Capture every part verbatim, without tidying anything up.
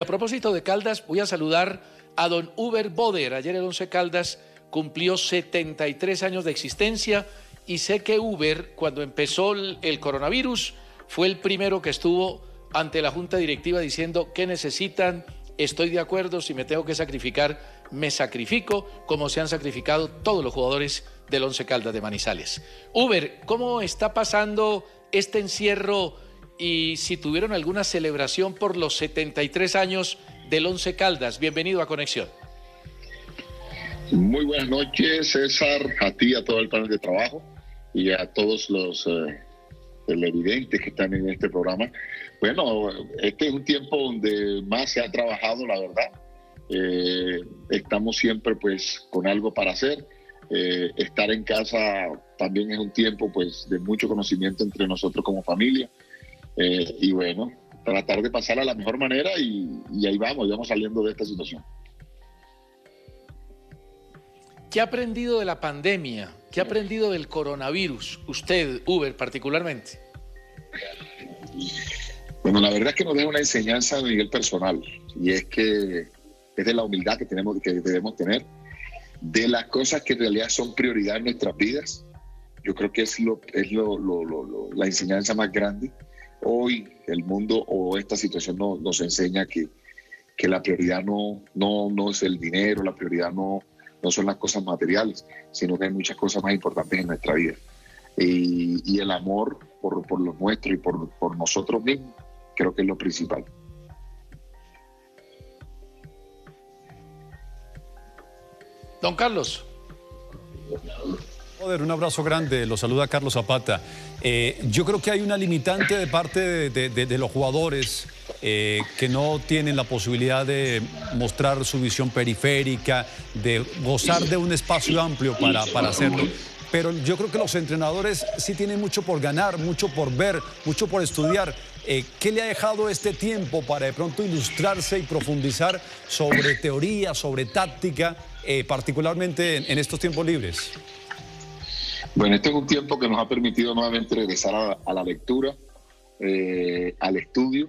A propósito de Caldas, voy a saludar a don Uber Bodhert. Ayer el Once Caldas cumplió setenta y tres años de existencia y sé que Uber, cuando empezó el coronavirus, fue el primero que estuvo ante la Junta Directiva diciendo qué necesitan, estoy de acuerdo, si me tengo que sacrificar, me sacrifico, como se han sacrificado todos los jugadores del Once Caldas de Manizales. Uber, ¿cómo está pasando este encierro? Y si tuvieron alguna celebración por los setenta y tres años del Once Caldas. Bienvenido a Conexión. Muy buenas noches, César, a ti, a todo el panel de trabajo y a todos los eh, televidentes que están en este programa. Bueno, este es un tiempo donde más se ha trabajado, la verdad. Eh, estamos siempre pues con algo para hacer. Eh, estar en casa también es un tiempo pues de mucho conocimiento entre nosotros como familia. Eh, y bueno, tratar de pasarla de la mejor manera y, y ahí vamos, vamos saliendo de esta situación. ¿Qué ha aprendido de la pandemia? ¿Qué ha aprendido del coronavirus? Usted, Uber, particularmente. Bueno, la verdad es que nos deja una enseñanza a nivel personal y es que es de la humildad que, tenemos, que debemos tener, de las cosas que en realidad son prioridad en nuestras vidas. Yo creo que es, lo, es lo, lo, lo, lo, la enseñanza más grande. Hoy el mundo o esta situación no, nos enseña que, que la prioridad no, no, no es el dinero, la prioridad no, no son las cosas materiales, sino que hay muchas cosas más importantes en nuestra vida. Y, y el amor por, por los nuestros y por, por nosotros mismos creo que es lo principal. Don Carlos. Un abrazo grande, lo saluda Carlos Zapata. Eh, yo creo que hay una limitante de parte de, de, de, de los jugadores eh, que no tienen la posibilidad de mostrar su visión periférica, de gozar de un espacio amplio para, para hacerlo. Pero yo creo que los entrenadores sí tienen mucho por ganar, mucho por ver, mucho por estudiar. Eh, ¿Qué le ha dejado este tiempo para de pronto ilustrarse y profundizar sobre teoría, sobre táctica, eh, particularmente en, en estos tiempos libres? Bueno, este es un tiempo que nos ha permitido nuevamente regresar a, a la lectura, eh, al estudio.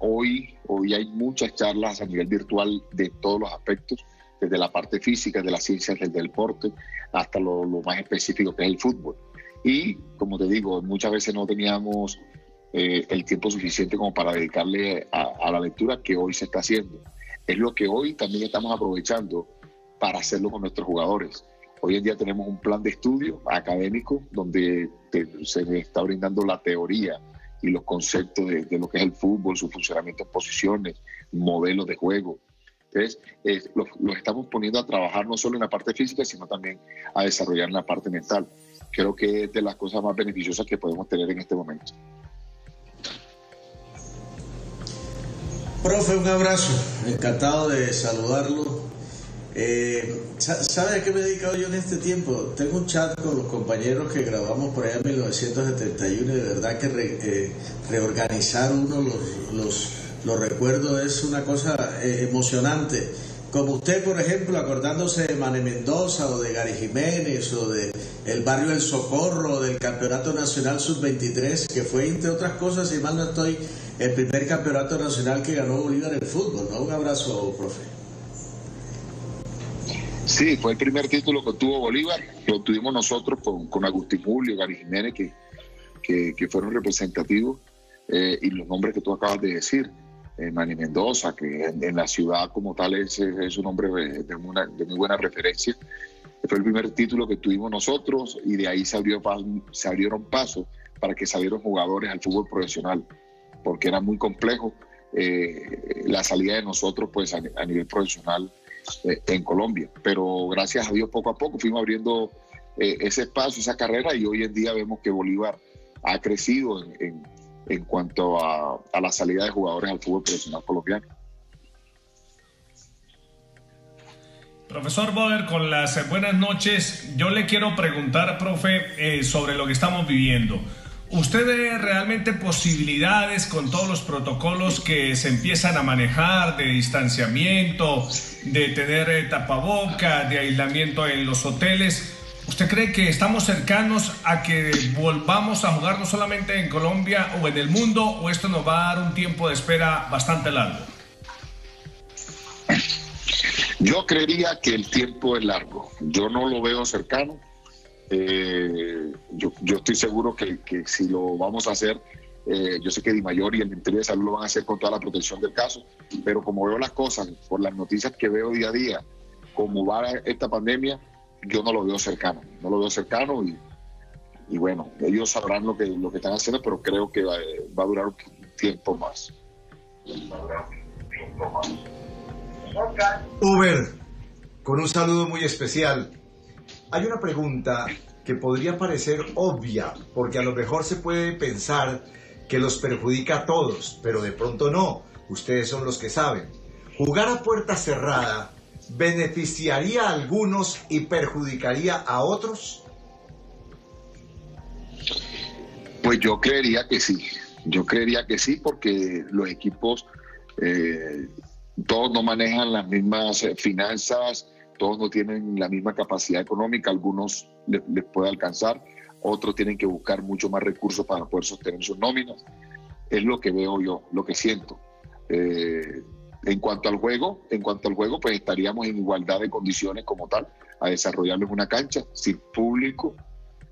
Hoy, hoy hay muchas charlas a nivel virtual de todos los aspectos, desde la parte física, de las ciencias del deporte, hasta lo, lo más específico que es el fútbol. Y, como te digo, muchas veces no teníamos eh, el tiempo suficiente como para dedicarle a, a la lectura que hoy se está haciendo. Es lo que hoy también estamos aprovechando para hacerlo con nuestros jugadores. Hoy en día tenemos un plan de estudio académico donde te, se les está brindando la teoría y los conceptos de, de lo que es el fútbol, su funcionamiento en posiciones, modelos de juego. Entonces, eh, los, los estamos poniendo a trabajar no solo en la parte física, sino también a desarrollar en la parte mental. Creo que es de las cosas más beneficiosas que podemos tener en este momento. Profe, un abrazo. Encantado de saludarlo. Eh, ¿Sabe a qué me he dedicado yo en este tiempo? Tengo un chat con los compañeros que grabamos por allá en mil novecientos setenta y uno y de verdad que re, eh, reorganizar uno los, los, los recuerdos es una cosa eh, emocionante. Como usted, por ejemplo, acordándose de Mane Mendoza o de Gary Jiménez o de el barrio del Socorro o del Campeonato Nacional sub veintitrés, que fue, entre otras cosas, si mal no estoy, el primer campeonato nacional que ganó Bolívar en fútbol, ¿no? Un abrazo, profe. Sí, fue el primer título que obtuvo Bolívar, que obtuvimos nosotros con, con Agustín Julio, Gary Jiménez, que, que, que fueron representativos, eh, y los nombres que tú acabas de decir, eh, Mane Mendoza, que en, en la ciudad como tal es, es un hombre de, una, de muy buena referencia. Fue el primer título que tuvimos nosotros y de ahí se, abrió, se abrieron pasos para que salieron jugadores al fútbol profesional, porque era muy complejo eh, la salida de nosotros pues, a, a nivel profesional en Colombia, pero gracias a Dios poco a poco fuimos abriendo eh, ese espacio, esa carrera, y hoy en día vemos que Bolívar ha crecido en, en, en cuanto a, a la salida de jugadores al fútbol profesional colombiano. Profesor Bodhert, con las buenas noches, yo le quiero preguntar, profe, eh, sobre lo que estamos viviendo. ¿Usted ve realmente posibilidades con todos los protocolos que se empiezan a manejar de distanciamiento, de tener tapabocas, de aislamiento en los hoteles? ¿Usted cree que estamos cercanos a que volvamos a jugar no solamente en Colombia o en el mundo, o esto nos va a dar un tiempo de espera bastante largo? Yo creería que el tiempo es largo, yo no lo veo cercano. Eh, yo, yo estoy seguro que, que si lo vamos a hacer, eh, yo sé que Di Mayor y el Ministerio de Salud lo van a hacer con toda la protección del caso, pero como veo las cosas, por las noticias que veo día a día, como va esta pandemia, yo no lo veo cercano, no lo veo cercano y, y bueno, ellos sabrán lo que, lo que están haciendo, pero creo que va, va a durar un tiempo más. Va a durar un tiempo más. Uber, con un saludo muy especial. Hay una pregunta que podría parecer obvia, porque a lo mejor se puede pensar que los perjudica a todos, pero de pronto no, ustedes son los que saben. ¿Jugar a puerta cerrada beneficiaría a algunos y perjudicaría a otros? Pues yo creería que sí, yo creería que sí, porque los equipos... Eh, Todos no manejan las mismas finanzas, todos no tienen la misma capacidad económica, algunos les, les puede alcanzar, otros tienen que buscar mucho más recursos para poder sostener sus nóminas. Es lo que veo yo, lo que siento. Eh, en cuanto al juego, en cuanto al juego, pues estaríamos en igualdad de condiciones como tal, a desarrollarlo en una cancha, sin público,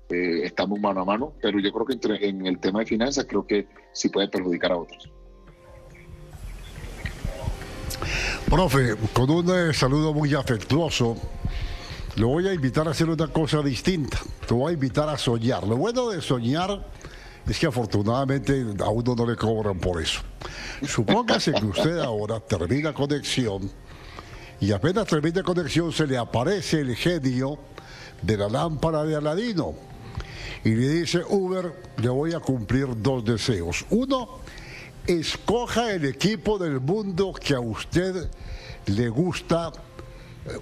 eh, estamos mano a mano, pero yo creo que entre, en el tema de finanzas creo que sí puede perjudicar a otros. Profe, con un eh, saludo muy afectuoso, lo voy a invitar a hacer una cosa distinta. Te voy a invitar a soñar. Lo bueno de soñar es que afortunadamente a uno no le cobran por eso. Supóngase que usted ahora termina conexión y apenas termina conexión se le aparece el genio de la lámpara de Aladino y le dice: Uber, le voy a cumplir dos deseos. Uno, escoja el equipo del mundo que a usted le gusta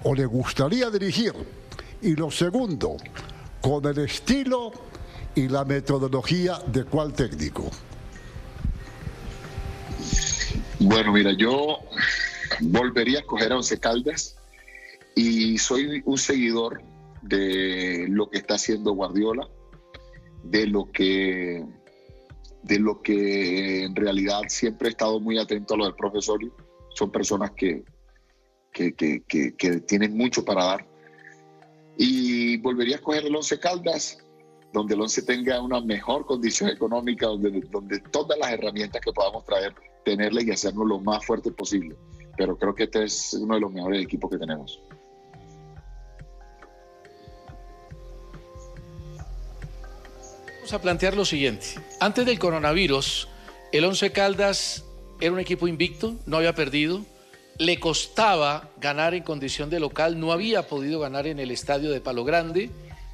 o le gustaría dirigir. Y lo segundo, con el estilo y la metodología de cuál técnico. Bueno, mira, yo volvería a escoger a Once Caldas y soy un seguidor de lo que está haciendo Guardiola, de lo que... de lo que en realidad siempre he estado muy atento a lo del profesor. Son personas que, que, que, que, que tienen mucho para dar. Y volvería a escoger el Once Caldas, donde el Once tenga una mejor condición económica, donde, donde todas las herramientas que podamos traer, tenerlas y hacernos lo más fuerte posible. Pero creo que este es uno de los mejores equipos que tenemos. A plantear lo siguiente. Antes del coronavirus, el Once Caldas era un equipo invicto, no había perdido, le costaba ganar en condición de local, no había podido ganar en el estadio de Palo Grande,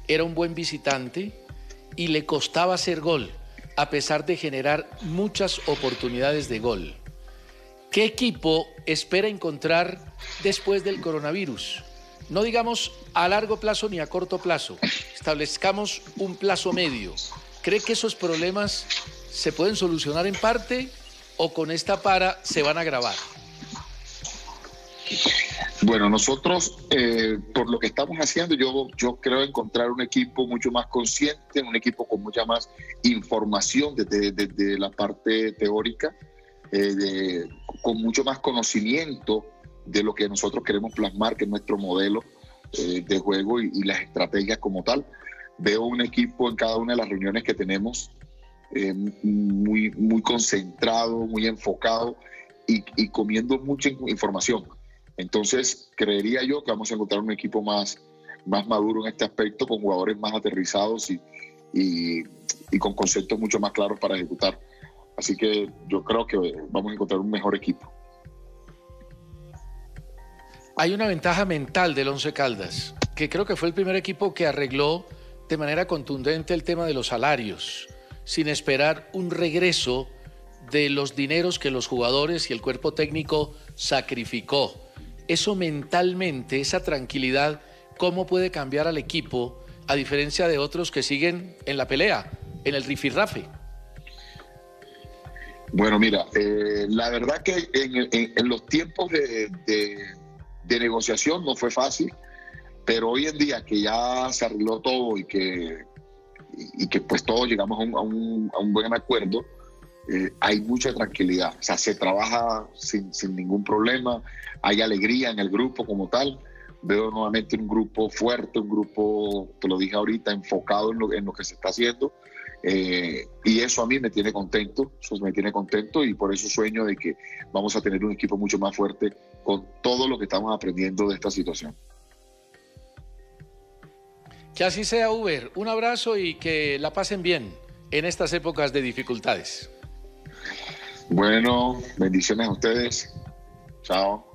era un buen visitante y le costaba hacer gol, a pesar de generar muchas oportunidades de gol. ¿Qué equipo espera encontrar después del coronavirus? No digamos a largo plazo ni a corto plazo, establezcamos un plazo medio. ¿Cree que esos problemas se pueden solucionar en parte o con esta para se van a agravar? Bueno, nosotros, eh, por lo que estamos haciendo, yo, yo creo encontrar un equipo mucho más consciente, un equipo con mucha más información desde, desde la parte teórica, eh, de, con mucho más conocimiento de lo que nosotros queremos plasmar, que es nuestro modelo eh, de juego y, y las estrategias como tal. Veo un equipo en cada una de las reuniones que tenemos eh, muy, muy concentrado, muy enfocado y, y comiendo mucha información. Entonces, creería yo que vamos a encontrar un equipo más, más maduro en este aspecto, con jugadores más aterrizados y, y, y con conceptos mucho más claros para ejecutar. Así que yo creo que vamos a encontrar un mejor equipo. Hay una ventaja mental del Once Caldas, que creo que fue el primer equipo que arregló de manera contundente el tema de los salarios, sin esperar un regreso de los dineros que los jugadores y el cuerpo técnico sacrificó. Eso mentalmente, esa tranquilidad, ¿cómo puede cambiar al equipo a diferencia de otros que siguen en la pelea, en el rifirrafe? Bueno, mira, eh, la verdad que en, en, en los tiempos de, de, de negociación no fue fácil. Pero hoy en día que ya se arregló todo y que, y que pues todos llegamos a un, a un, a un buen acuerdo, eh, hay mucha tranquilidad, o sea, se trabaja sin, sin ningún problema, hay alegría en el grupo como tal. Veo nuevamente un grupo fuerte, un grupo, te lo dije ahorita, enfocado en lo, en lo que se está haciendo, eh, y eso a mí me tiene contento, eso me tiene contento, y por eso sueño de que vamos a tener un equipo mucho más fuerte con todo lo que estamos aprendiendo de esta situación. Que así sea, Uber. Un abrazo y que la pasen bien en estas épocas de dificultades. Bueno, bendiciones a ustedes. Chao.